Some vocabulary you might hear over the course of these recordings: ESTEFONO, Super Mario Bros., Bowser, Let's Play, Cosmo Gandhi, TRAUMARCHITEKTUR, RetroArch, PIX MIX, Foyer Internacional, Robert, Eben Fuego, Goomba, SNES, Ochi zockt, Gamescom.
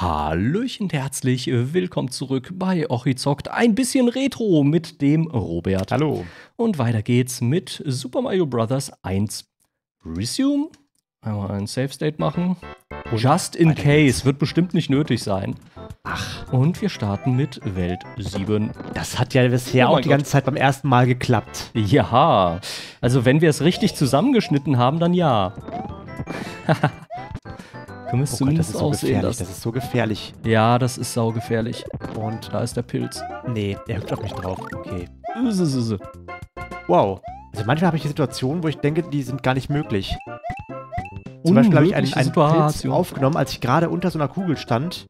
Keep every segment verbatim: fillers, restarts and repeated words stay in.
Hallöchen, herzlich willkommen zurück bei Ochi zockt. Ein bisschen Retro mit dem Robert. Hallo. Und weiter geht's mit Super Mario Bros. eins Resume. Einmal ein Save State machen. Und Just in case. Geht's. Wird bestimmt nicht nötig sein. Ach. Und wir starten mit Welt sieben. Das hat ja bisher oh auch die Gott. ganze Zeit beim ersten Mal geklappt. Ja. Also wenn wir es richtig zusammengeschnitten haben, dann ja. Haha. Können wir es oh zumindest Gott, das ist so aussehen, das, das ist so gefährlich. Ja, das ist saugefährlich. Und da ist der Pilz. Nee, der hüpft auf mich drauf. Okay. Wow. Also manchmal habe ich Situationen, wo ich denke, die sind gar nicht möglich. Zum Beispiel habe ich einen, einen Pilz aufgenommen, als ich gerade unter so einer Kugel stand.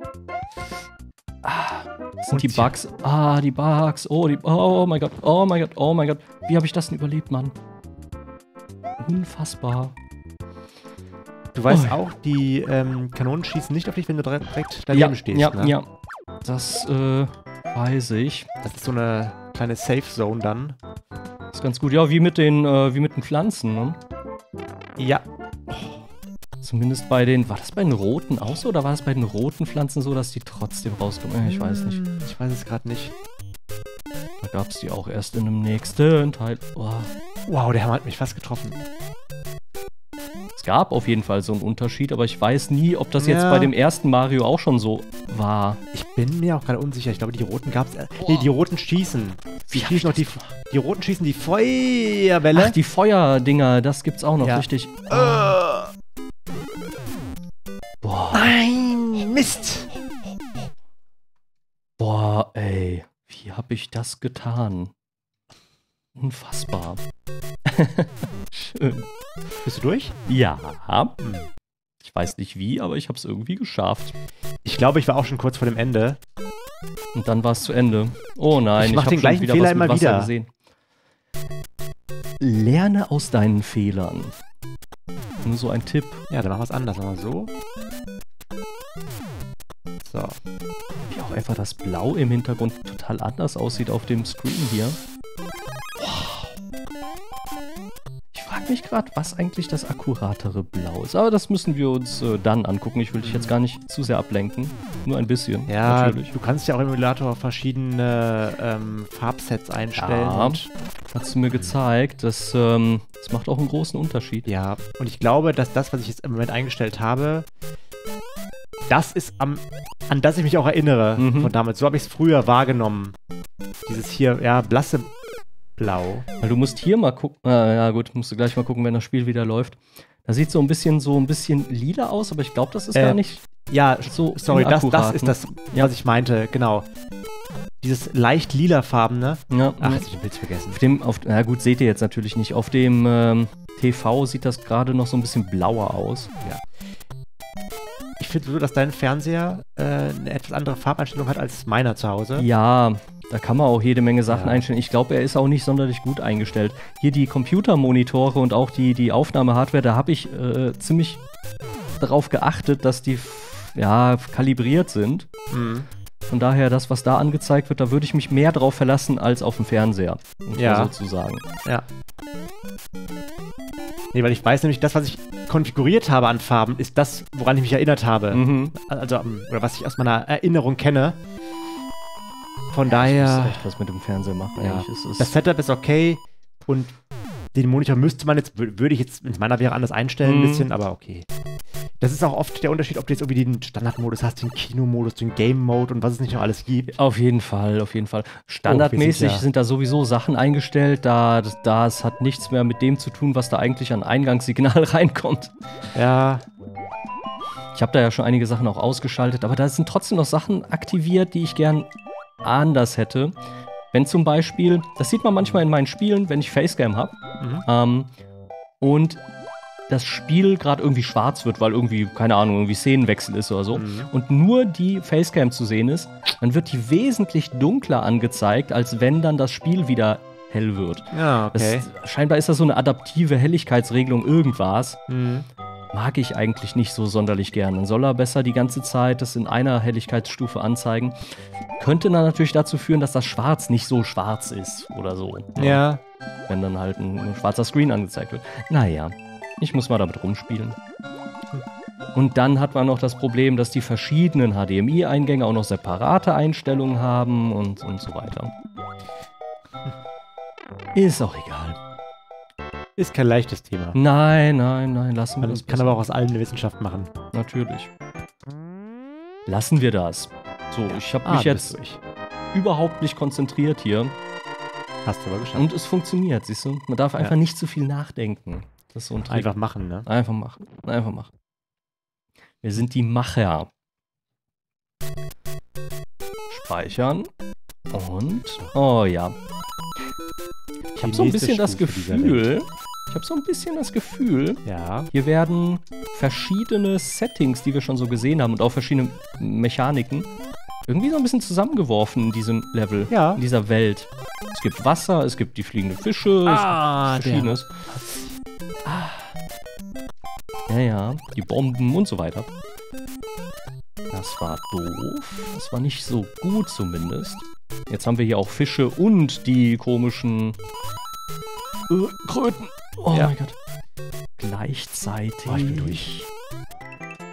Ah, das sind Und die Bugs. Ah, die Bugs. Oh, die, oh mein Gott. Oh mein Gott. Oh mein Gott. Wie habe ich das denn überlebt, Mann? Unfassbar. Du weißt oh. auch, die ähm, Kanonen schießen nicht auf dich, wenn du direkt daneben ja, stehst. Ja, ne? ja. Das äh, weiß ich. Das ist so eine kleine Safe Zone dann. Das ist ganz gut. Ja, wie mit den, äh, wie mit den Pflanzen, ne? Ja. Oh. Zumindest bei den. War das bei den roten auch so oder war das bei den roten Pflanzen so, dass die trotzdem rauskommen? Ich weiß nicht. Ich weiß es gerade nicht. Da gab es die auch erst in dem nächsten Teil. Oh. Wow, der Hammer hat mich fast getroffen. Es gab auf jeden Fall so einen Unterschied, aber ich weiß nie, ob das ja. jetzt bei dem ersten Mario auch schon so war. Ich bin mir auch gerade unsicher. Ich glaube, die Roten gab's. Äh, nee, die Roten schießen. Wie die, schießen noch die, die Roten schießen die Feuerwelle. Ach, die Feuerdinger, das gibt's auch noch, ja. richtig. Äh. Boah. Nein, Mist. Boah, ey. Wie hab ich das getan? Unfassbar. Schön. Bist du durch? Ja. Ich weiß nicht wie, aber ich habe es irgendwie geschafft. Ich glaube, ich war auch schon kurz vor dem Ende. Und dann war es zu Ende. Oh nein, ich, ich habe schon gleichen wieder Fehler was mit immer Wasser wieder. gesehen. Lerne aus deinen Fehlern. Nur so ein Tipp. Ja, dann machen wir es anders. Machen wir so. So. Wie auch einfach das Blau im Hintergrund total anders aussieht auf dem Screen hier. Mich gerade, was eigentlich das akkuratere Blau ist. Aber das müssen wir uns äh, dann angucken. Ich will dich jetzt gar nicht zu sehr ablenken. Nur ein bisschen. Ja, natürlich. Du kannst ja auch im Emulator verschiedene ähm, Farbsets einstellen. Ja, und hast du mir gezeigt. Das, ähm, das macht auch einen großen Unterschied. Ja, und ich glaube, dass das, was ich jetzt im Moment eingestellt habe, das ist, am, an das ich mich auch erinnere mhm. von damals. So habe ich es früher wahrgenommen. Dieses hier, ja, blasse Blau. Weil du musst hier mal gucken, äh, ja gut, musst du gleich mal gucken, wenn das Spiel wieder läuft. Da sieht so ein bisschen so ein bisschen lila aus, aber ich glaube, das ist äh, gar nicht ja, so sorry, das, das ist das, ja. was ich meinte, genau. Dieses leicht lilafarbene. Ja. Ach, hast du den Bild vergessen. Auf dem, auf, na gut, seht ihr jetzt natürlich nicht. Auf dem ähm, T V sieht das gerade noch so ein bisschen blauer aus. Ja. Ich finde so, dass dein Fernseher äh, eine etwas andere Farbeinstellung hat als meiner zu Hause. Ja, da kann man auch jede Menge Sachen ja. einstellen. Ich glaube, er ist auch nicht sonderlich gut eingestellt. Hier die Computermonitore und auch die, die Aufnahmehardware, da habe ich äh, ziemlich darauf geachtet, dass die ja, kalibriert sind. Mhm. Von daher, das, was da angezeigt wird, da würde ich mich mehr drauf verlassen als auf dem Fernseher. Um ja. mal so zu sagen. Ja. Nee, weil ich weiß nämlich, das, was ich konfiguriert habe an Farben, ist das, woran ich mich erinnert habe. Mhm. Also, oder was ich aus meiner Erinnerung kenne. Von ja, daher. Ich muss echt was mit dem Fernseher machen. Ja. Ist es das Setup ist okay und den Monitor müsste man jetzt, würde ich jetzt, wenn es meiner wäre, anders einstellen, mhm. ein bisschen, aber okay. Das ist auch oft der Unterschied, ob du jetzt irgendwie den Standardmodus hast, den Kinomodus, den Game-Mode und was es nicht noch alles gibt. Auf jeden Fall, auf jeden Fall. Standardmäßig oh, sind, ja. sind da sowieso Sachen eingestellt, da das hat nichts mehr mit dem zu tun, was da eigentlich an Eingangssignal reinkommt. Ja. Ich habe da ja schon einige Sachen auch ausgeschaltet, aber da sind trotzdem noch Sachen aktiviert, die ich gern anders hätte. Wenn zum Beispiel, das sieht man manchmal in meinen Spielen, wenn ich Facecam habe mhm. ähm, und das Spiel gerade irgendwie schwarz wird, weil irgendwie, keine Ahnung, irgendwie Szenenwechsel ist oder so mhm. und nur die Facecam zu sehen ist, dann wird die wesentlich dunkler angezeigt, als wenn dann das Spiel wieder hell wird. Ja, okay. Das, scheinbar ist das so eine adaptive Helligkeitsregelung irgendwas. Mhm. Mag ich eigentlich nicht so sonderlich gern. Dann soll er besser die ganze Zeit das in einer Helligkeitsstufe anzeigen. Könnte dann natürlich dazu führen, dass das Schwarz nicht so schwarz ist oder so. Ja. Wenn dann halt ein, ein schwarzer Screen angezeigt wird. Naja, ich muss mal damit rumspielen. Und dann hat man noch das Problem, dass die verschiedenen H D M I-Eingänge auch noch separate Einstellungen haben und, und so weiter. Ist auch egal. Ist kein leichtes Thema. Nein, nein, nein, lassen wir das. Kann aber auch aus allen Wissenschaft machen. Natürlich. Lassen wir das. So, ich habe mich jetzt überhaupt nicht konzentriert hier. Hast du aber geschafft. Und es funktioniert, siehst du? Man darf einfach nicht zu viel nachdenken. Das ist so ein Trick. Einfach machen, ne? Einfach machen. Einfach machen. Wir sind die Macher. Speichern. Und. Oh ja. Ich habe so ein bisschen das Gefühl. Ich habe so ein bisschen das Gefühl, ja. Hier werden verschiedene Settings, die wir schon so gesehen haben, und auch verschiedene Mechaniken, irgendwie so ein bisschen zusammengeworfen in diesem Level, ja. In dieser Welt. Es gibt Wasser, es gibt die fliegenden Fische, ah, es gibt Verschiedenes. Ah. Ja, ja, die Bomben und so weiter. Das war doof. Das war nicht so gut zumindest. Jetzt haben wir hier auch Fische und die komischen äh, Kröten. Oh ja. Mein Gott. Gleichzeitig. Oh, ich bin durch.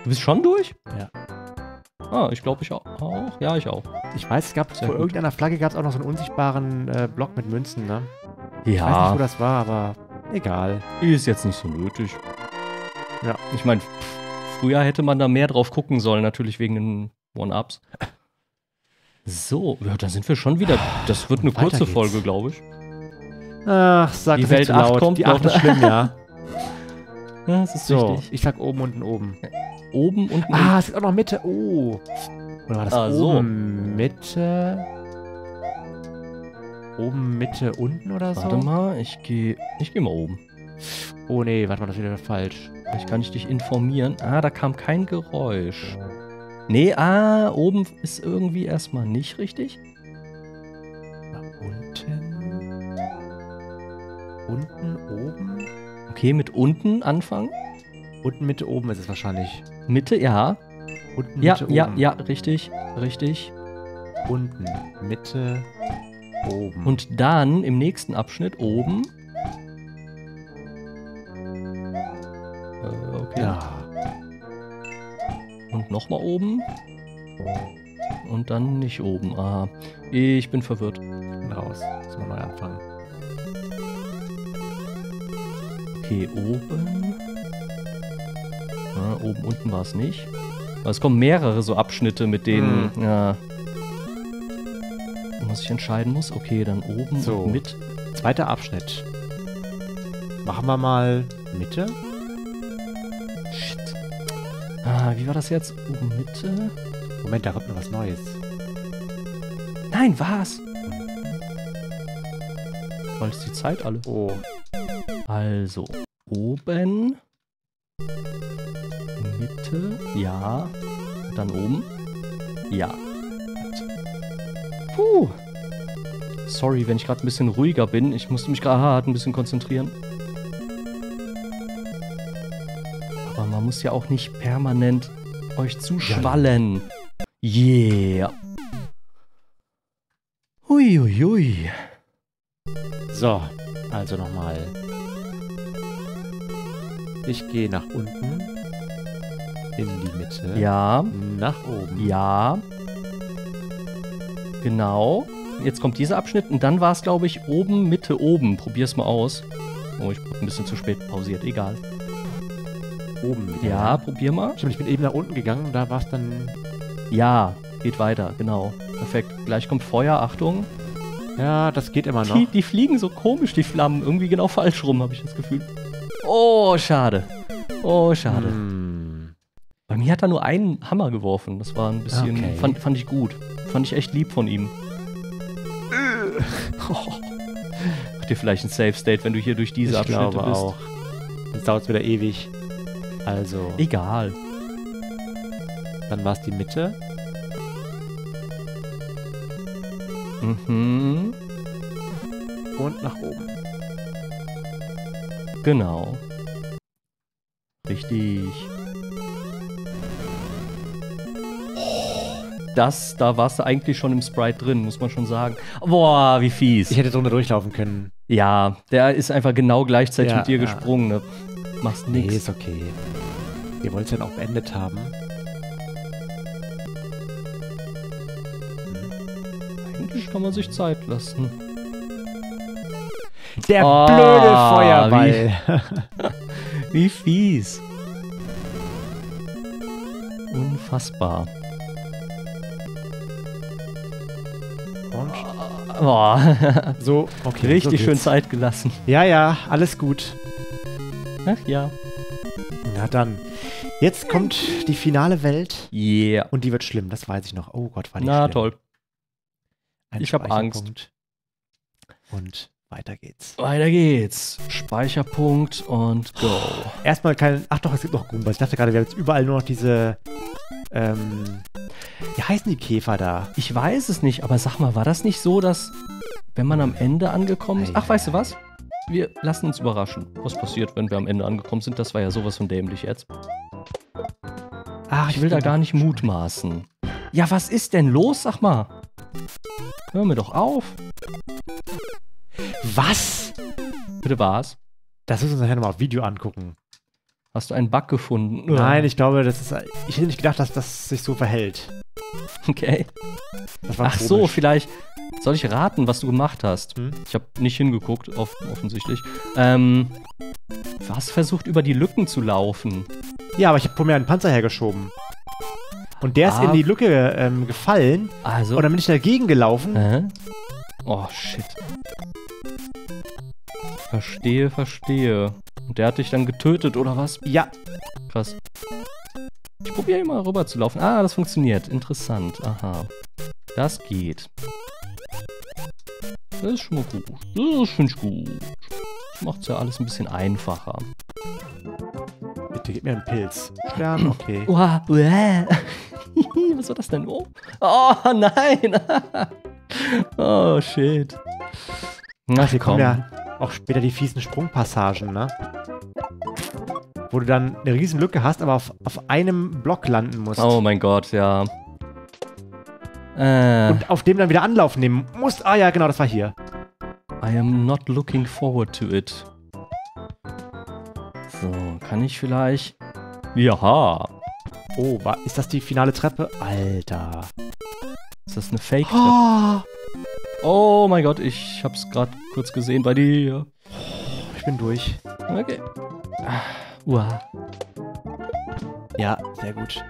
Du bist schon durch? Ja. Ah, ich glaube, ich auch. Ja, ich auch. Ich weiß, es gab vor irgendeiner Flagge gab es auch noch so einen unsichtbaren äh, Block mit Münzen, ne? Ja. Ich weiß nicht, wo das war, aber egal. Ist jetzt nicht so nötig. Ja. Ich meine, früher hätte man da mehr drauf gucken sollen, natürlich wegen den One-Ups. So, ja, da sind wir schon wieder. Das wird eine kurze Folge, glaube ich. Ach, sag die Welt acht kommt, die acht ist schlimm, ja. Ja, das ist so, richtig. Ich sag oben, unten, oben. Oben, unten. Ah, es ist auch noch Mitte. Oh. Oder war das ah, oben, so. Mitte? Oben, Mitte, unten oder so? Warte mal, ich gehe ich geh mal oben. Oh nee, warte mal, das ist wieder falsch. Vielleicht kann ich dich informieren. Ah, da kam kein Geräusch. Nee, ah, oben ist irgendwie erstmal nicht richtig. Nach unten. Unten, oben. Okay, mit unten anfangen. Unten, Mitte, oben ist es wahrscheinlich. Mitte, ja. Unten, ja, Mitte, oben. Ja, ja, richtig, richtig. Unten, Mitte, oben. Und dann im nächsten Abschnitt oben. Äh, okay. Ja. Und nochmal oben. Und dann nicht oben. Ah, ich bin verwirrt. Und raus. Müssen wir neu anfangen. Okay, oben. Ah, oben, unten war es nicht. Aber es kommen mehrere so Abschnitte, mit denen... Hm. Ja, was ich entscheiden muss. Okay, dann oben so. Und mit. Zweiter Abschnitt. Machen wir mal Mitte. Ah, wie war das jetzt? Oben, Mitte? Moment, da kommt noch was Neues. Nein, was? Weil es die Zeit alle. Oh. Also, oben. Mitte. Ja. Und dann oben. Ja. Puh. Sorry, wenn ich gerade ein bisschen ruhiger bin. Ich musste mich gerade hart ein bisschen konzentrieren. Man muss ja auch nicht permanent euch zuschwallen. Yeah. Hui, hui, hui. So, also nochmal. Ich gehe nach unten. In die Mitte. Ja. Nach oben. Ja. Genau. Jetzt kommt dieser Abschnitt und dann war es, glaube ich, oben, Mitte, oben. Probier's mal aus. Oh, ich bin ein bisschen zu spät pausiert. Egal. Oben wieder. Ja, probier mal. Stimmt, ich bin eben nach unten gegangen und da war es dann... Ja, geht weiter, genau. Perfekt. Gleich kommt Feuer, Achtung. Ja, das geht immer noch. Die, die fliegen so komisch, die Flammen. Irgendwie genau falsch rum, habe ich das Gefühl. Oh, schade. Oh, schade. Hm. Bei mir hat er nur einen Hammer geworfen. Das war ein bisschen... Okay. Fand, fand ich gut. Fand ich echt lieb von ihm. Oh. Habt ihr vielleicht ein Safe State, wenn du hier durch diese ich Abschnitte glaube bist? Auch. Jetzt dauert es wieder ewig. Also. Egal. Dann war es die Mitte. Mhm. Und nach oben. Genau. Richtig. Das, da warst du eigentlich schon im Sprite drin, muss man schon sagen. Boah, wie fies. Ich hätte so durchlaufen können. Ja, der ist einfach genau gleichzeitig ja, mit dir ja. gesprungen, ne? Machst nix. Nee, ist okay. Ihr wollt es ja noch beendet haben. Eigentlich kann man sich Zeit lassen. Der oh, blöde Feuerball. Wie, wie fies. Unfassbar. Und? Oh. So, okay. Richtig so schön Zeit gelassen. Ja, ja, alles gut. Ach ja. Na dann. Jetzt kommt die finale Welt. Yeah. Und die wird schlimm, das weiß ich noch. Oh Gott, war die Na, schlimm. Na toll. Ein ich habe Angst. Und weiter geht's. Weiter geht's. Speicherpunkt und go. Erstmal kein... Ach doch, es gibt noch Goombas. Ich dachte gerade, wir haben jetzt überall nur noch diese... Ähm, wie heißen die Käfer da? Ich weiß es nicht, aber sag mal, war das nicht so, dass wenn man am Ende angekommen ist... Ach, weißt du was? Wir lassen uns überraschen. Was passiert, wenn wir am Ende angekommen sind? Das war ja sowas von dämlich jetzt. Ach, ich will da gar nicht mutmaßen. Ja, was ist denn los? Sag mal. Hör mir doch auf. Was? Bitte was? Das müssen wir uns nachher nochmal auf Video angucken. Hast du einen Bug gefunden? Nein, ich glaube, das ist... Ich hätte nicht gedacht, dass das sich so verhält. Okay. Das war Ach komisch. So, vielleicht... Soll ich raten, was du gemacht hast? Hm? Ich habe nicht hingeguckt, off offensichtlich. Ähm... Du hast versucht, über die Lücken zu laufen. Ja, aber ich habe vor mir einen Panzer hergeschoben. Und der ah. ist in die Lücke ähm, gefallen. Also. Und dann bin ich dagegen gelaufen. Äh? Oh, shit. Verstehe, verstehe. Und der hat dich dann getötet, oder was? Ja. Krass. Ich probiere immer rüber zu laufen. Ah, das funktioniert. Interessant. Aha. Das geht. Das ist schon mal gut. Das finde ich gut. Das macht's ja alles ein bisschen einfacher. Bitte, gib mir einen Pilz. Stern, okay. Uah, was war das denn? Oh, oh nein. Oh, shit. Na, Ach, hier komm. kommen ja auch später die fiesen Sprungpassagen, ne? Wo du dann eine riesen Lücke hast, aber auf, auf einem Block landen musst. Oh mein Gott, ja. Äh. Und auf dem dann wieder Anlauf nehmen musst. Ah ja, genau, das war hier. I am not looking forward to it. So, kann ich vielleicht... Jaha. Oh, war, ist das die finale Treppe? Alter. Ist das eine Fake-Treppe? Oh. oh mein Gott, ich hab's gerade kurz gesehen bei dir. Oh, ich bin durch. Okay. Ah, uah. Ja, sehr gut.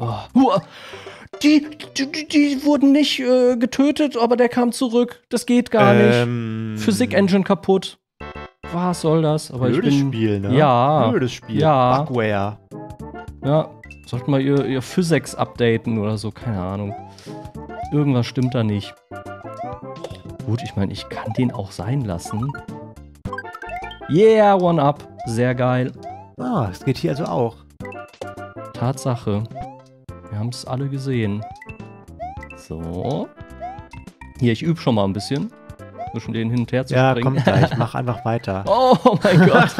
Oh. Uah. Die, die, die wurden nicht äh, getötet, aber der kam zurück. Das geht gar ähm, nicht. Physik-Engine kaputt. Was soll das? Aber blödes ich bin, Spiel, ne? Ja. Blödes Spiel. Ja. Bugware. Ja. Sollten wir ihr, ihr Physics updaten oder so. Keine Ahnung. Irgendwas stimmt da nicht. Gut, ich meine, ich kann den auch sein lassen. Yeah, one up. Sehr geil. Ah, es geht hier also auch. Tatsache. Wir haben es alle gesehen. So. Hier, ich übe schon mal ein bisschen. Zwischen denen hin und her zu ja, springen. Ja, komm gleich. Mach einfach weiter. Oh mein Gott.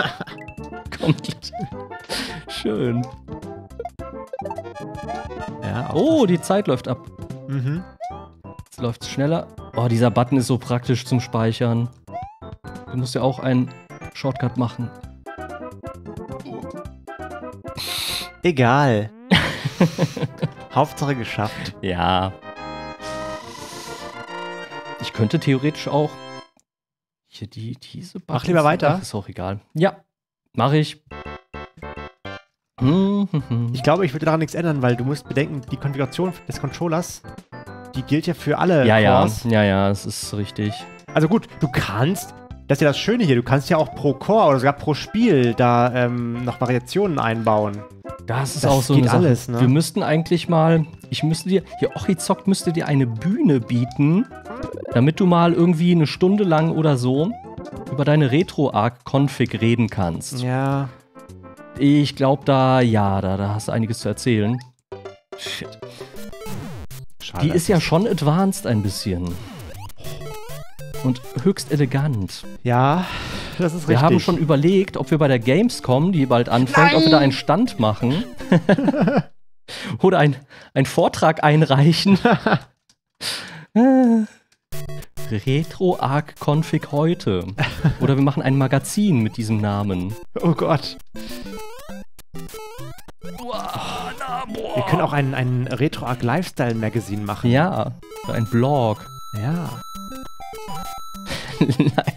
Kommt. Schön. Ja, oh, die Zeit läuft ab. Mhm. Jetzt läuft es schneller. Oh, dieser Button ist so praktisch zum Speichern. Du musst ja auch einen Shortcut machen. Egal. Hauptsache geschafft. Ja. Ich könnte theoretisch auch hier die, diese Buttons. Mach lieber weiter. Ach, ist auch egal. Ja, mache ich. Ich glaube, ich würde daran nichts ändern, weil du musst bedenken, die Konfiguration des Controllers, die gilt ja für alle. Ja, ja, ja, ja, das ist richtig. Also gut, du kannst, das ist ja das Schöne hier, du kannst ja auch pro Core oder sogar pro Spiel da ähm, noch Variationen einbauen. Das ist das auch so geht eine Sache. Alles, ne? Wir müssten eigentlich mal, ich müsste dir, hier Ochi zockt müsste dir eine Bühne bieten, damit du mal irgendwie eine Stunde lang oder so über deine RetroArch-Config reden kannst. Ja. Ich glaube da, ja, da, da hast du einiges zu erzählen. Shit. Schade, die ist ja schon advanced ein bisschen. Und höchst elegant. Ja, das ist richtig. Wir haben schon überlegt, ob wir bei der Gamescom, die bald anfängt, Nein! ob wir da einen Stand machen. Oder ein, einen Vortrag einreichen. RetroArch-Config heute. Oder wir machen ein Magazin mit diesem Namen. Oh Gott. Wir können auch ein, ein RetroArch Lifestyle Magazine machen. Ja, ein Blog. Ja. Nein.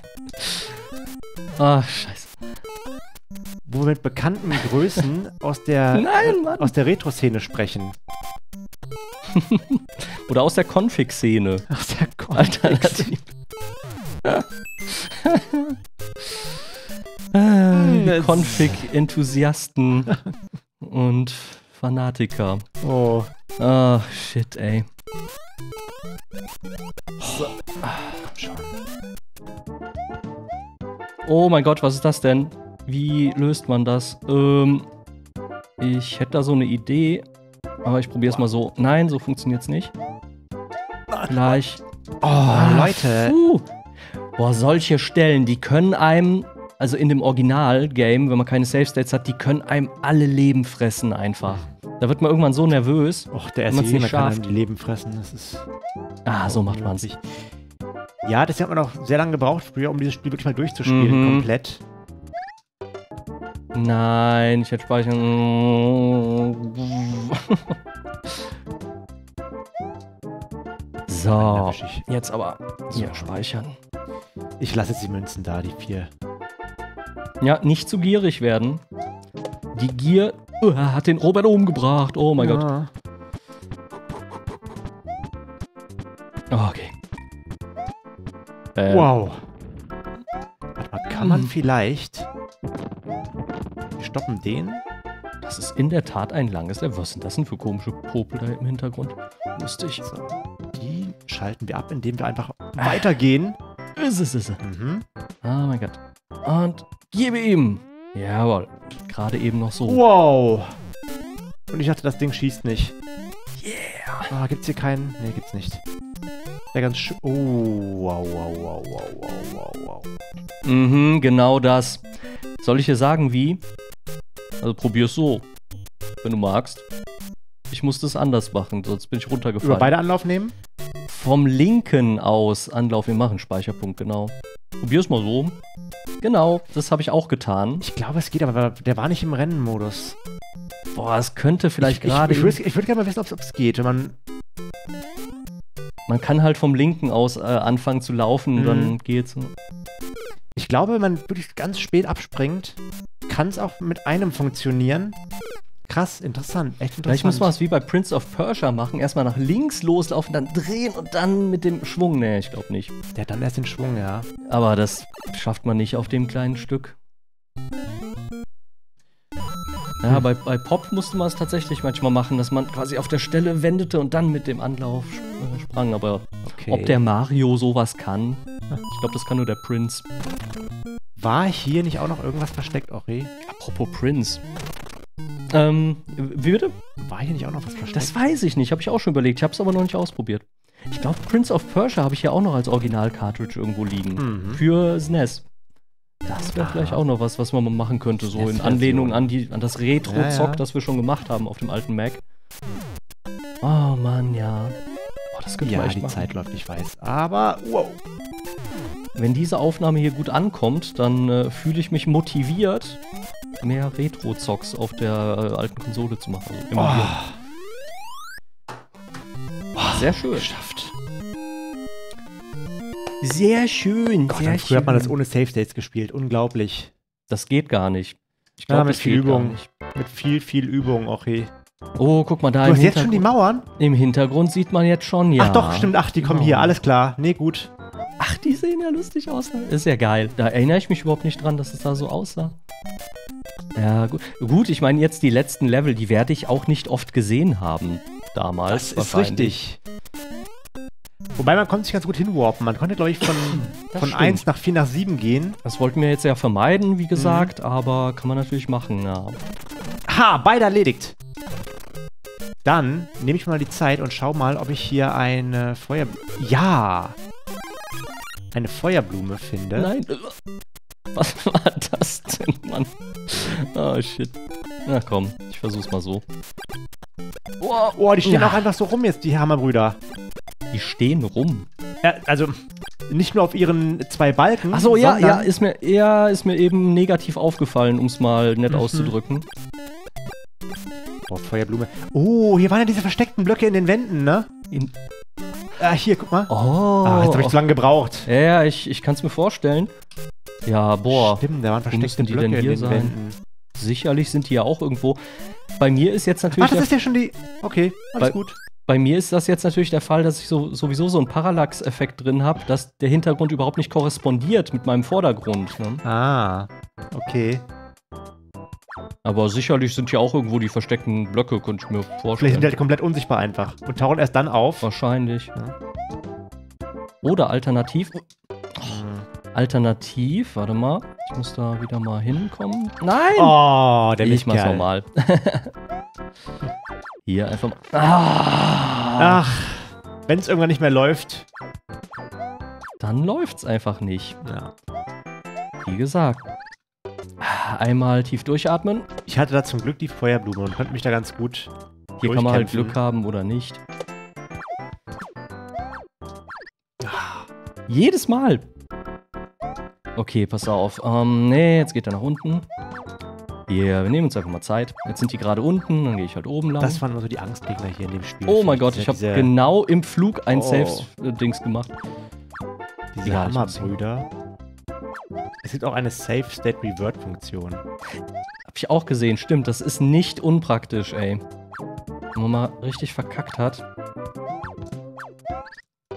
Oh, scheiße. Wo wir mit bekannten Größen aus der, Nein, Mann. aus der Retro-Szene sprechen. Oder aus der Config-Szene. Aus der Config-Szene. Config-Enthusiasten und Fanatiker. Oh. Oh, shit, ey. So. Ah, komm schon. Oh mein Gott, was ist das denn? Wie löst man das? Ähm, ich hätte da so eine Idee, aber ich probiere es mal so. Nein, so funktioniert's nicht. Gleich. Oh, ah, Leute. Puh. Boah, solche Stellen, die können einem, also in dem Original-Game, wenn man keine Save-States hat, die können einem alle Leben fressen einfach. Da wird man irgendwann so nervös, Och, der wenn man es nicht schafft. Kann einem die Leben fressen, das ist... Ah, so macht man es. Ja, das hat man auch sehr lange gebraucht, um dieses Spiel wirklich mal durchzuspielen, mhm. komplett. Nein, ich hätte speichern. So, jetzt aber hier so. Speichern. Ich lasse jetzt die Münzen da, die vier. Ja, nicht zu gierig werden. Die Gier uh, hat den Robert umgebracht. Oh mein ja. Gott. Okay. Äh. Wow. Warte mal, kann hm. man vielleicht... Stoppen den. Das ist in der Tat ein langes Level. Was sind das denn für komische Popel da im Hintergrund? Lustig. So, die schalten wir ab, indem wir einfach ah. weitergehen. Ist es, ist es. Mhm. Oh mein Gott. Und gebe ihm. Jawohl. Gerade eben noch so. Wow. Und ich dachte, das Ding schießt nicht. Yeah. Oh, gibt's hier keinen? Nee, gibt's nicht. Der ganz schön. Oh, wow, wow, wow, wow, wow, wow, wow. Mhm, genau das. Soll ich dir sagen, wie? Also probier's so, wenn du magst. Ich musste es anders machen, sonst bin ich runtergefallen. Über beide Anlauf nehmen? Vom linken aus Anlauf, wir machen Speicherpunkt, genau. Probier's mal so. Genau, das habe ich auch getan. Ich glaube, es geht, aber der war nicht im Rennenmodus. Boah, es könnte vielleicht gerade... Ich, ich, ich, ich würde gerne mal wissen, ob es geht, wenn man... Man kann halt vom linken aus äh, anfangen zu laufen, mhm. dann geht's. Ich glaube, wenn man wirklich ganz spät abspringt... Kann es auch mit einem funktionieren? Krass, interessant, echt interessant. Vielleicht muss man es wie bei Prince of Persia machen. Erstmal nach links loslaufen, dann drehen und dann mit dem Schwung. Nee, ich glaube nicht. Der hat dann erst den Schwung, ja. Aber das schafft man nicht auf dem kleinen Stück. Ja, hm. bei, bei Pop musste man es tatsächlich manchmal machen, dass man quasi auf der Stelle wendete und dann mit dem Anlauf sp äh, sprang. Aber okay. Ob der Mario sowas kann? Ich glaube, das kann nur der Prince. War hier nicht auch noch irgendwas versteckt, Ori? Apropos Prince. Ähm, wie bitte? War hier nicht auch noch was versteckt? Das weiß ich nicht, habe ich auch schon überlegt. Ich habe es aber noch nicht ausprobiert. Ich glaube, Prince of Persia habe ich ja auch noch als Original-Cartridge irgendwo liegen. Mhm. Für S N E S. Das wäre ah. vielleicht auch noch was, was man mal machen könnte. So in Anlehnung an, die, an das Retro-Zock, ja, ja. das wir schon gemacht haben auf dem alten Mac. Oh Mann, ja. Oh, das könnte man echt machen. Ja, die Zeit läuft, ich weiß. Aber, wow. Wenn diese Aufnahme hier gut ankommt, dann äh, fühle ich mich motiviert, mehr Retro-Zocks auf der äh, alten Konsole zu machen. Also immer oh. Oh, sehr schön. Geschafft. Sehr schön. Gott, sehr früher schön. Hat man das ohne Save-States gespielt. Unglaublich. Das geht gar nicht. Ich glaube, ja, mit viel Übung. Mit viel, viel Übung, okay. Oh, guck mal da. Du hast jetzt schon die Mauern? Im Hintergrund sieht man jetzt schon, ja. Ach doch, stimmt. Ach, die kommen genau. hier. Alles klar. Nee, gut. Ach, die sehen ja lustig aus. Ist ja geil. Da erinnere ich mich überhaupt nicht dran, dass es da so aussah. Ja, gut. Gut, ich meine jetzt die letzten Level, die werde ich auch nicht oft gesehen haben damals. Das ist richtig. Wobei, man konnte sich ganz gut hinwarpen. Man konnte, glaube ich, von, von eins nach vier nach sieben gehen. Das wollten wir jetzt ja vermeiden, wie gesagt, mhm. aber kann man natürlich machen, ja. Ha, beide erledigt. Dann nehme ich mal die Zeit und schau mal, ob ich hier eine Feuer... Ja! Eine Feuerblume finde. Nein. Was war das denn, Mann? Oh, shit. Na komm, ich versuch's mal so. Oh, oh die stehen ja. auch einfach so rum jetzt, die Hammerbrüder. Die stehen rum? Ja, also, nicht nur auf ihren zwei Balken. Achso, ja, ja ist, mir, ja, ist mir eben negativ aufgefallen, um es mal nett mhm. auszudrücken. Oh, Feuerblume. Oh, hier waren ja diese versteckten Blöcke in den Wänden, ne? In ah, hier, guck mal. Oh. Ah, jetzt habe ich zu lange gebraucht. Ja, ja, ich, ich kann es mir vorstellen. Ja, boah. Stimmt, da waren versteckte Blöcke denn hier in den sein? Wänden. Sicherlich sind die ja auch irgendwo. Bei mir ist jetzt natürlich... Ach, das ist ja schon die... Okay, alles bei, gut. Bei mir ist das jetzt natürlich der Fall, dass ich so, sowieso so einen Parallax-Effekt drin habe, dass der Hintergrund überhaupt nicht korrespondiert mit meinem Vordergrund. Ne? Ah, okay. Aber sicherlich sind ja auch irgendwo die versteckten Blöcke, könnte ich mir vorstellen. Vielleicht sind die halt komplett unsichtbar einfach und tauchen erst dann auf. Wahrscheinlich. Ja. Oder alternativ... Alternativ, warte mal, ich muss da wieder mal hinkommen. Nein! Oh, der ich mach's nochmal. Hier einfach mal. Ah. Ach, wenn es irgendwann nicht mehr läuft, dann läuft's einfach nicht. Ja. Wie gesagt, einmal tief durchatmen. Ich hatte da zum Glück die Feuerblume und konnte mich da ganz gut durchkämpfen. Hier kann man halt Glück haben oder nicht. Ah. Jedes Mal. Okay, pass auf. Ähm, nee, jetzt geht er nach unten. Yeah, wir nehmen uns einfach mal Zeit. Jetzt sind die gerade unten, dann gehe ich halt oben lang. Das waren immer so die Angstgegner hier in dem Spiel. Oh mein Gott, ich habe genau im Flug ein oh. Safe-Dings gemacht. Diese ja, Hammerbrüder. Es gibt auch eine Save-State-Revert-Funktion. Hab ich auch gesehen, stimmt. Das ist nicht unpraktisch, ey. Wenn man mal richtig verkackt hat.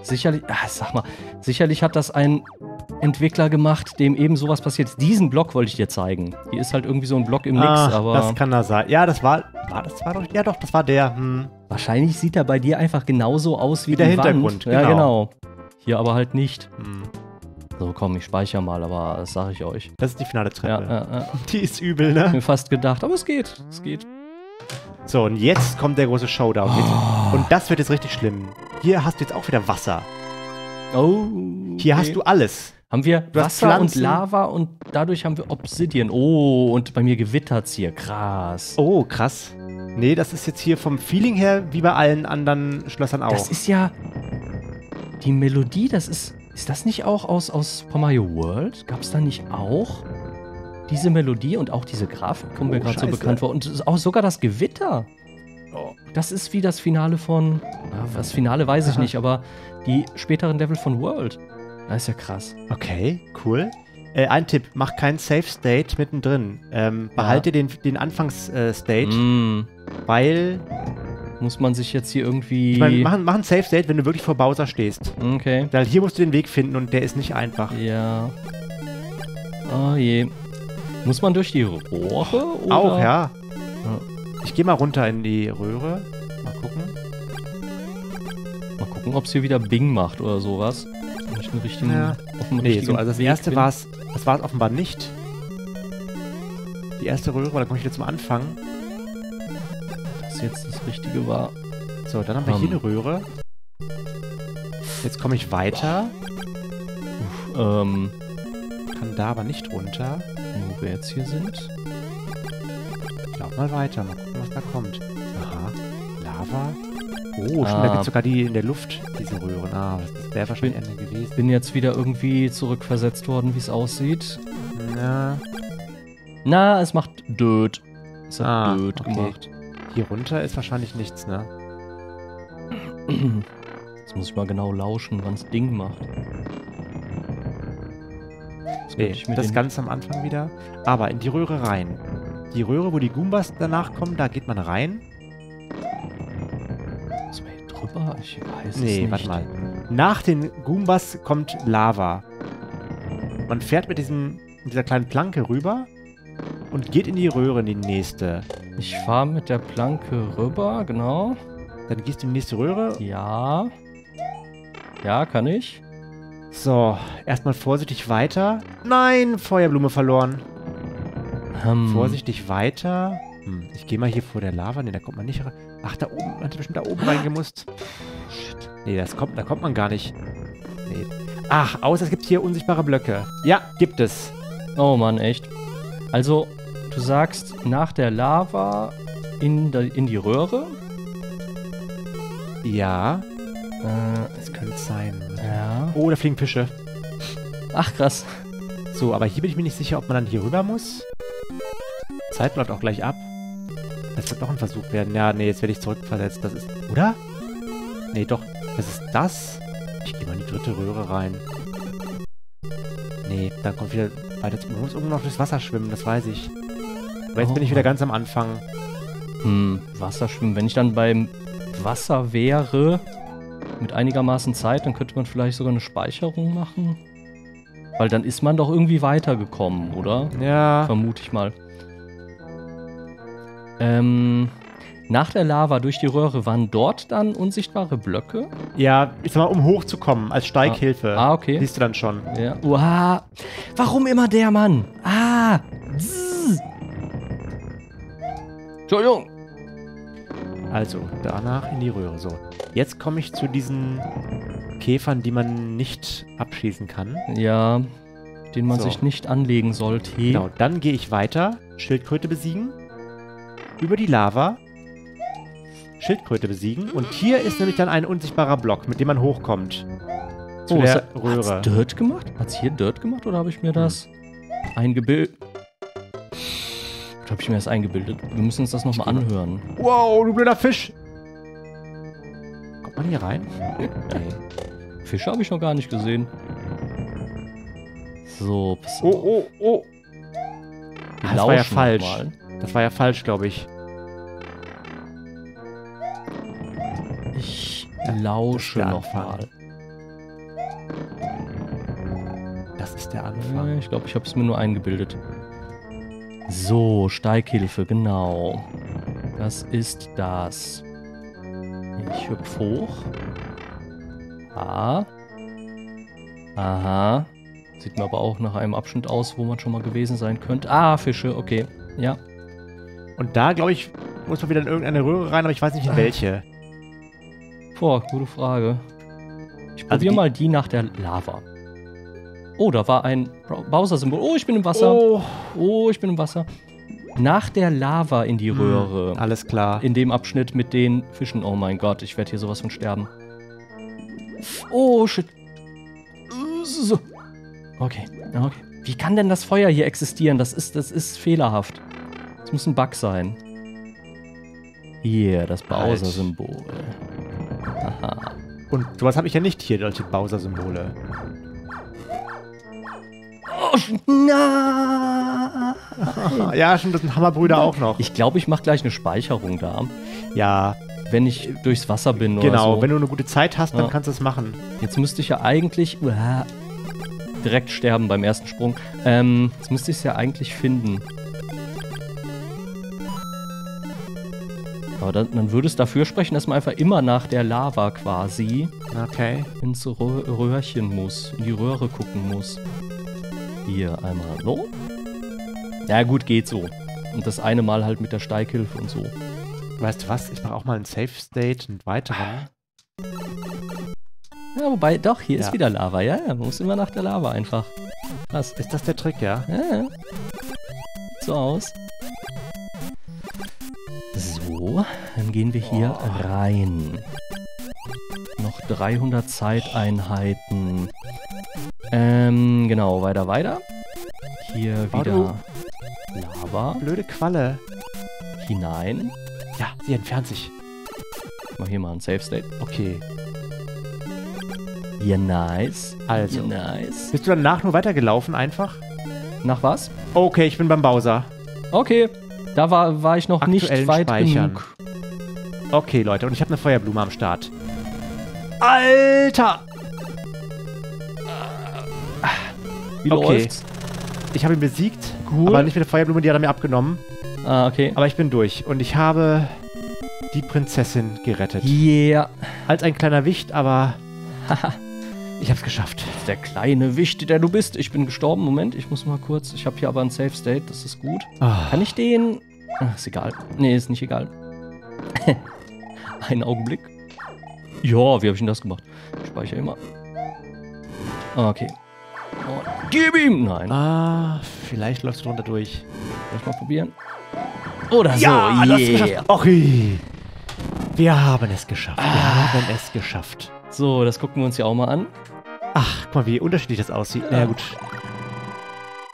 Sicherlich, ach, sag mal, sicherlich hat das ein... Entwickler gemacht, dem eben sowas passiert. Diesen Block wollte ich dir zeigen. Hier ist halt irgendwie so ein Block im Nix, ach, aber... das kann da sein. Ja, das war... War das war doch... Ja doch, das war der. Hm. Wahrscheinlich sieht er bei dir einfach genauso aus wie, wie der Hintergrund. Genau. Ja, genau. Hier aber halt nicht. Hm. So, komm, ich speichere mal, aber das sage ich euch. Das ist die finale Treppe. Ja, äh, äh. Die ist übel, ne? Ich hab mir fast gedacht, aber es geht. Es geht. So, und jetzt kommt der große Showdown. Oh. Und das wird jetzt richtig schlimm. Hier hast du jetzt auch wieder Wasser. Oh. Hier okay. hast du alles. Haben wir Wasser und Lava und dadurch haben wir Obsidian. Oh, und bei mir gewittert's hier. Krass. Oh, krass. Nee, das ist jetzt hier vom Feeling her wie bei allen anderen Schlössern auch. Das ist ja... Die Melodie, das ist... Ist das nicht auch aus, aus Super Mario World? Gab's da nicht auch diese Melodie und auch diese Grafik? Kommt oh, mir gerade so bekannt vor. Und auch sogar das Gewitter. Das ist wie das Finale von... Das Finale weiß ich Aha. nicht, aber die späteren Level von World. Das ist ja krass. Okay, cool. Äh, ein Tipp, mach keinen Safe-State mittendrin. Ähm, behalte ja. den, den Anfangs-State, mm. weil... Muss man sich jetzt hier irgendwie... Ich meine, mach, mach einen Safe-State, wenn du wirklich vor Bowser stehst. Okay. Weil hier musst du den Weg finden und der ist nicht einfach. Ja. Oh je. Muss man durch die Rohre? Oder? Auch, ja. ja. Ich geh mal runter in die Röhre. Mal gucken. Mal gucken, ob es hier wieder Bing macht oder sowas. Einen richtigen, ja. auf einen nee, so, also das Weg erste war es, das war es offenbar nicht. Die erste Röhre, da komme ich wieder zum Anfang. Das jetzt das Richtige war. So, dann haben um. wir hier eine Röhre. Jetzt komme ich weiter. Uff, ähm. Kann da aber nicht runter. Wo wir jetzt hier sind. Ich glaube mal weiter, mal gucken, was da kommt. Aha, Lava. Oh, ah. schon, da gibt es sogar die in der Luft, diese Röhren. Ah, das wäre wahrscheinlich Ende gewesen. Bin jetzt wieder irgendwie zurückversetzt worden, wie es aussieht. Na. Na, es macht Död. Es hat ah, Död okay. gemacht. Hier runter ist wahrscheinlich nichts, ne? Jetzt muss ich mal genau lauschen, wann das Ding macht. Nee, ich das ganz am Anfang wieder. Aber in die Röhre rein. Die Röhre, wo die Goombas danach kommen, da geht man rein. Drüber? Ich weiß nee, es nicht. Warte mal. Nach den Goombas kommt Lava. Man fährt mit diesem, dieser kleinen Planke rüber und geht in die Röhre, in die nächste. Ich fahre mit der Planke rüber, genau. Dann gehst du in die nächste Röhre. Ja. Ja, kann ich. So, erstmal vorsichtig weiter. Nein, Feuerblume verloren. Hm. Vorsichtig weiter. Hm. Ich gehe mal hier vor der Lava. Ne, da kommt man nicht rein. Ach, da oben, man hat bestimmt da oben reingemusst. Shit. Nee, das kommt, da kommt man gar nicht. Nee. Ach, außer es gibt hier unsichtbare Blöcke. Ja, gibt es. Oh Mann, echt. Also, du sagst, nach der Lava in, de, in die Röhre? Ja. Äh, das könnte sein. Ja. Oh, da fliegen Fische. Ach, krass. So, aber hier bin ich mir nicht sicher, ob man dann hier rüber muss. Zeit läuft auch gleich ab. Das wird noch ein Versuch werden. Ja, nee, jetzt werde ich zurückversetzt. Das ist... Oder? Nee, doch. Was ist das? Ich gehe mal in die dritte Röhre rein. Nee, dann kommt wieder... Weiter zum... Man muss irgendwo noch durchs Wasser schwimmen, das weiß ich. Aber jetzt oh. bin ich wieder ganz am Anfang. Hm, Wasser schwimmen. Wenn ich dann beim Wasser wäre... Mit einigermaßen Zeit, dann könnte man vielleicht sogar eine Speicherung machen. Weil dann ist man doch irgendwie weitergekommen, oder? Ja. Vermute ich mal. Ähm, nach der Lava durch die Röhre waren dort dann unsichtbare Blöcke? Ja, ich sag mal, um hochzukommen, als Steighilfe. Ah, ah okay. Siehst du dann schon. Ja. Uah. Warum immer der Mann? Ah. Zzz. Entschuldigung. Also, danach in die Röhre, so. Jetzt komme ich zu diesen Käfern, die man nicht abschießen kann. Ja, den man so. sich nicht anlegen sollte. Genau, dann gehe ich weiter. Schildkröte besiegen. Über die Lava. Schildkröte besiegen. Und hier ist nämlich dann ein unsichtbarer Block, mit dem man hochkommt. Zu oh, der hat, Röhre. Hat's Dirt gemacht? Hat's hier Dirt gemacht oder habe ich mir das hm. eingebildet? Habe ich mir das eingebildet? Wir müssen uns das nochmal anhören. Wow, du blöder Fisch! Kommt man hier rein? Nee. Fische habe ich noch gar nicht gesehen. So, pass auf. Oh, oh, oh! Ah, das war ja falsch. Mal. Das war ja falsch, glaube ich. Ich lausche nochmal. Das ist der Anfang. Ich glaube, ich habe es mir nur eingebildet. So, Steighilfe, genau. Das ist das. Ich hüpf hoch. Ah. Aha. Sieht mir aber auch nach einem Abschnitt aus, wo man schon mal gewesen sein könnte. Ah, Fische, okay. Ja. Und da, glaube ich, muss man wieder in irgendeine Röhre rein, aber ich weiß nicht in ah. welche. Boah, gute Frage. Ich also probiere die mal die nach der Lava. Oh, da war ein Bowser-Symbol. Oh, ich bin im Wasser. Oh. oh, ich bin im Wasser. Nach der Lava in die Röhre. Hm, alles klar. In dem Abschnitt mit den Fischen. Oh mein Gott, ich werde hier sowas von sterben. Oh, shit. So. Okay, okay. Wie kann denn das Feuer hier existieren? Das ist, das ist fehlerhaft. Das muss ein Bug sein. Hier, das Bowser-Symbol. Aha. Und sowas habe ich ja nicht hier, solche Bowser-Symbole. Na. Ja, schon das sind Hammerbrüder auch noch. Ich glaube, ich mache gleich eine Speicherung da. Ja. Wenn ich durchs Wasser bin genau, oder so. Genau, wenn du eine gute Zeit hast, ja. dann kannst du es machen. Jetzt müsste ich ja eigentlich... Uh, direkt sterben beim ersten Sprung. Ähm, jetzt müsste ich es ja eigentlich finden. Aber dann, dann würde es dafür sprechen, dass man einfach immer nach der Lava quasi... Okay. ...ins Rö Röhrchen muss, in die Röhre gucken muss. Hier einmal so. Na ja, gut, geht so. Und das eine Mal halt mit der Steighilfe und so. Weißt du was? Ich mache auch mal einen Safe State und weiteren. Ja, wobei, doch, hier ja. ist wieder Lava. Ja, ja, man muss immer nach der Lava einfach. Krass. Ist das der Trick, ja? Ja. So aus. So, dann gehen wir hier oh. rein. Noch dreihundert Zeiteinheiten. Ähm, genau, weiter, weiter. Hier oh, wieder Lava. Blöde Qualle. Hinein. Ja, sie entfernt sich. Mach hier mal ein Safe State. Okay. Ja, yeah, nice. Also. Yeah, nice. Bist du danach nur weitergelaufen einfach? Nach was? Okay, ich bin beim Bowser. Okay. Da war, war ich noch Aktuellen nicht weit speichern. genug. Okay, Leute. Und ich habe eine Feuerblume am Start. Alter! Wie okay. läuft's? Ich habe ihn besiegt, cool. aber nicht mit der Feuerblume, die hat er mir abgenommen. Ah, okay. Aber ich bin durch und ich habe die Prinzessin gerettet. Yeah. Als ein kleiner Wicht, aber ich habe es geschafft. Der kleine Wicht, der du bist. Ich bin gestorben. Moment, ich muss mal kurz. Ich habe hier aber ein Safe State, das ist gut. Ah. Kann ich den... Ach, ist egal. Nee, ist nicht egal. Einen Augenblick. Ja, wie habe ich denn das gemacht? Ich speichere immer. Okay. Oh, gib ihm! Nein. Ah, vielleicht läufst du drunter durch. Soll ich mal probieren? Oder ja, so. Yeah. Okay. Wir haben es geschafft. Ah. Wir haben es geschafft. So, das gucken wir uns ja auch mal an. Ach, guck mal, wie unterschiedlich das aussieht. Ja. Na gut.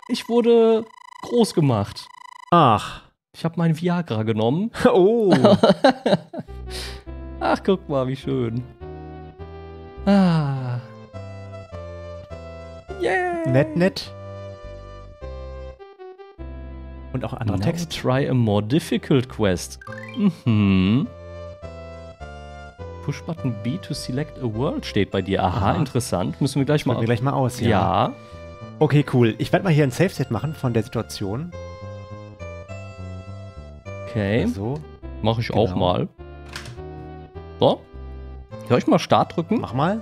Ich wurde groß gemacht. Ach. Ich habe mein Viagra genommen. Oh. Ach, guck mal, wie schön. Ah. Yeah. Nett, nett. Und auch anderer Text. Try a more difficult quest. Mhm. Push Button B to select a world steht bei dir. Aha, Aha. Interessant. Müssen wir gleich mal... Wir gleich mal aus, ja. Ja. Okay, cool. Ich werde mal hier ein Save-Set machen von der Situation. Okay. So. Mache ich genau. auch mal. So. Soll ich mal Start drücken? Mach mal.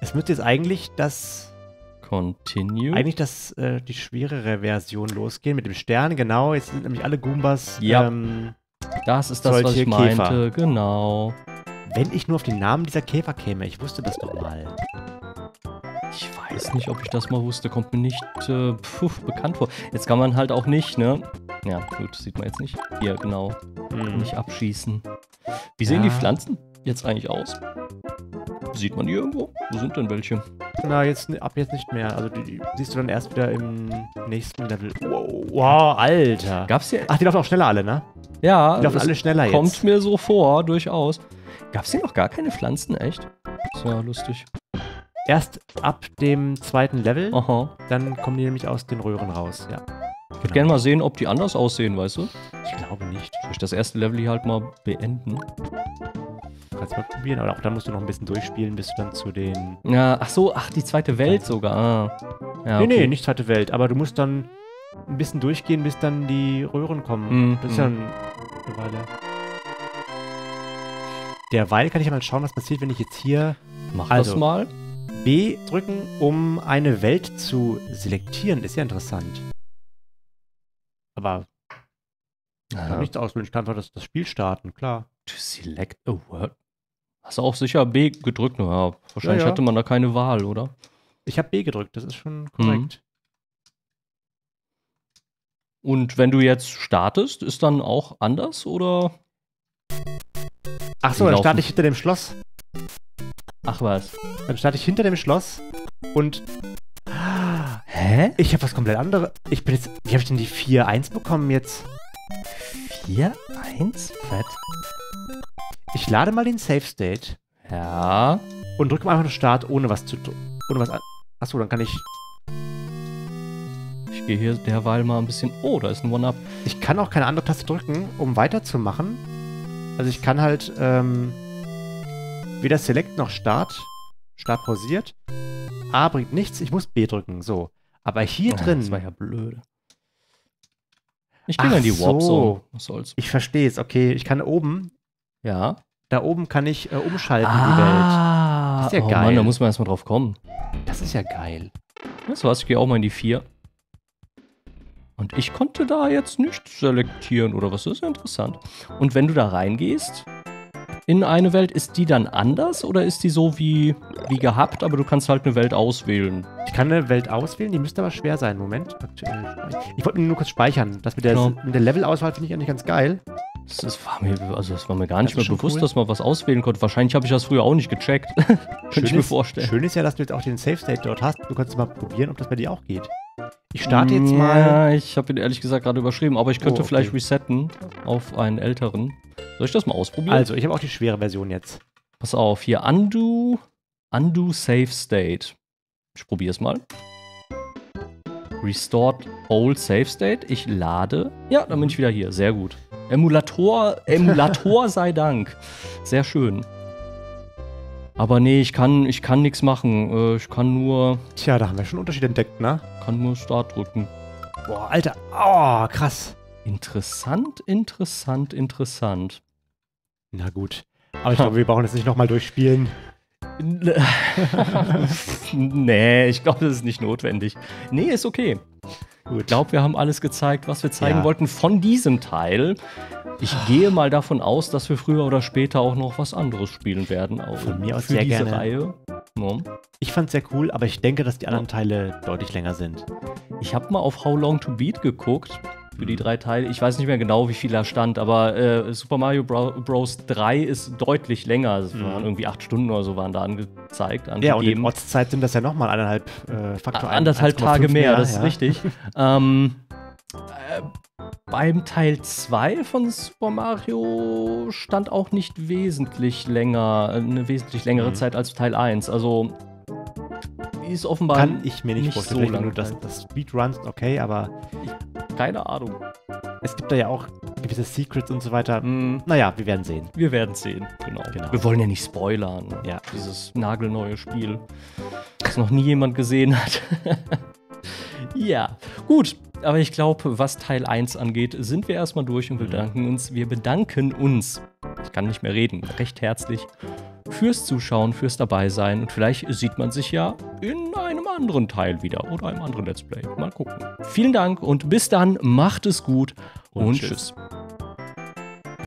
Es müsste jetzt eigentlich das... Continue. Eigentlich das, äh, die schwerere Version losgehen mit dem Stern. Genau, jetzt sind nämlich alle Goombas... Ja. Ähm, das ist das, was ich meinte. Käfer. Genau. Wenn ich nur auf den Namen dieser Käfer käme, ich wusste das doch mal. Ich weiß nicht, ob ich das mal wusste. Kommt mir nicht äh, pf, bekannt vor. Jetzt kann man halt auch nicht, ne? Ja, gut, sieht man jetzt nicht. Hier, genau. Hm. Nicht abschießen. Wie sehen ja. die Pflanzen jetzt eigentlich aus? Sieht man die irgendwo? Wo sind denn welche? Na, jetzt, ab jetzt nicht mehr. Also die, die siehst du dann erst wieder im nächsten Level. Wow, wow, Alter. Gab's hier? Ach, die laufen auch schneller alle, ne? Ja. Die laufen alle schneller jetzt. Kommt mir so vor, durchaus. Gab's hier noch gar keine Pflanzen, echt? Das war lustig. Erst ab dem zweiten Level, Aha. dann kommen die nämlich aus den Röhren raus, ja. Ich würde genau. gerne mal sehen, ob die anders aussehen, weißt du? Ich glaube nicht. Ich würde das erste Level hier halt mal beenden. Kannst mal probieren, aber auch dann musst du noch ein bisschen durchspielen, bis du dann zu den... Ja, ach so, ach, die zweite Welt ja. sogar. Ah. Ja, nee, okay. nee, nicht zweite Welt, aber du musst dann ein bisschen durchgehen, bis dann die Röhren kommen. Mm, das ist mm. ja eine Weile. Derweil kann ich mal schauen, was passiert, wenn ich jetzt hier... Mach also, das mal. B drücken, um eine Welt zu selektieren. Ist ja interessant. Aber... Ja. Kann nichts auslösen. Ich kann einfach das, das Spiel starten, klar. To select a word? Hast du auch sicher B gedrückt? Ja, wahrscheinlich ja, ja. hatte man da keine Wahl, oder? Ich habe B gedrückt, das ist schon korrekt. Mhm. Und wenn du jetzt startest, ist dann auch anders, oder... Ach so, dann starte ich hinter dem Schloss. Ach was. Dann starte ich hinter dem Schloss und... Hä? Ich habe was komplett anderes. Ich bin jetzt... Wie habe ich denn die vier eins bekommen jetzt? vier eins? Fett. Ich lade mal den Save State. Ja. Und drücke mal einfach nur Start, ohne was zu... Ohne was... Achso, dann kann ich... Ich gehe hier derweil mal ein bisschen... Oh, da ist ein One-Up. Ich kann auch keine andere Taste drücken, um weiterzumachen. Also ich kann halt ähm, weder Select noch Start. Start pausiert. A bringt nichts, ich muss B drücken. So. Aber hier oh, drin... Das war ja blöd. Ich gehe in die Warp Zone. Was soll's. Ich verstehe es. Okay, ich kann oben... Ja. Da oben kann ich äh, umschalten, ah, die Welt. Das ist ja oh geil. Mann, da muss man erstmal drauf kommen. Das ist ja geil. Weißt du was, ich gehe auch mal in die vier. Und ich konnte da jetzt nicht selektieren, oder was? Das ist ja interessant. Und wenn du da reingehst in eine Welt, ist die dann anders oder ist die so wie, wie gehabt, aber du kannst halt eine Welt auswählen? Ich kann eine Welt auswählen, die müsste aber schwer sein. Moment. Ich wollte nur kurz speichern. Das mit der, genau. mit der Levelauswahl finde ich eigentlich ganz geil. Das, das, war mir, also das war mir gar das nicht mehr bewusst, cool. dass man was auswählen konnte. Wahrscheinlich habe ich das früher auch nicht gecheckt. Könnte ich mir vorstellen. Schön ist ja, dass du jetzt auch den Safe State dort hast. Du kannst mal probieren, ob das bei dir auch geht. Ich starte jetzt mal... Ja, ich habe ihn ehrlich gesagt gerade überschrieben, aber ich könnte oh, okay. vielleicht resetten auf einen älteren. Soll ich das mal ausprobieren? Also, ich habe auch die schwere Version jetzt. Pass auf, hier Undo, Undo Save State. Ich probiere es mal. Restored Old Save State. Ich lade. Ja, dann bin ich wieder hier. Sehr gut. Emulator, Emulator sei Dank. Sehr schön. Aber nee, ich kann, ich kann nichts machen. Ich kann nur... Tja, da haben wir schon einen Unterschied entdeckt, ne? Kann nur Start drücken. Boah, Alter. Oh, krass. Interessant, interessant, interessant. Na gut. Aber ich glaube, wir brauchen das nicht nochmal durchspielen. Nee, ich glaube, das ist nicht notwendig. Nee, ist okay. Gut. Ich glaube, wir haben alles gezeigt, was wir zeigen ja. wollten von diesem Teil. Ich gehe mal davon aus, dass wir früher oder später auch noch was anderes spielen werden. Auch von mir aus für sehr diese gerne. Reihe. No. Ich fand's sehr cool, aber ich denke, dass die anderen Teile deutlich länger sind. Ich habe mal auf How Long to Beat geguckt für die drei Teile. Ich weiß nicht mehr genau, wie viel da stand, aber äh, Super Mario Bros. drei ist deutlich länger. Es waren mhm. irgendwie acht Stunden oder so waren da angezeigt. Ja, und in Mods-Zeit sind das ja nochmal anderthalb äh, Faktor. Anderthalb Tage mehr, mehr, das ist ja. richtig. ähm, äh, beim Teil zwei von Super Mario stand auch nicht wesentlich länger, eine wesentlich längere mhm. Zeit als Teil eins. Also ist offenbar kann ich mir nicht, nicht vorstellen, so lange das, das Speedruns, okay, aber ich, keine Ahnung. Es gibt da ja auch gewisse Secrets und so weiter. Mm. Naja, wir werden sehen. Wir werden sehen, genau. genau. Wir wollen ja nicht spoilern. Ja. Dieses nagelneue Spiel, das noch nie jemand gesehen hat. Ja, gut. Aber ich glaube, was Teil eins angeht, sind wir erstmal durch und bedanken uns. Wir bedanken uns, ich kann nicht mehr reden, recht herzlich fürs Zuschauen, fürs Dabeisein. Und vielleicht sieht man sich ja in einem anderen Teil wieder oder einem anderen Let's Play. Mal gucken. Vielen Dank und bis dann. Macht es gut und, und tschüss. tschüss.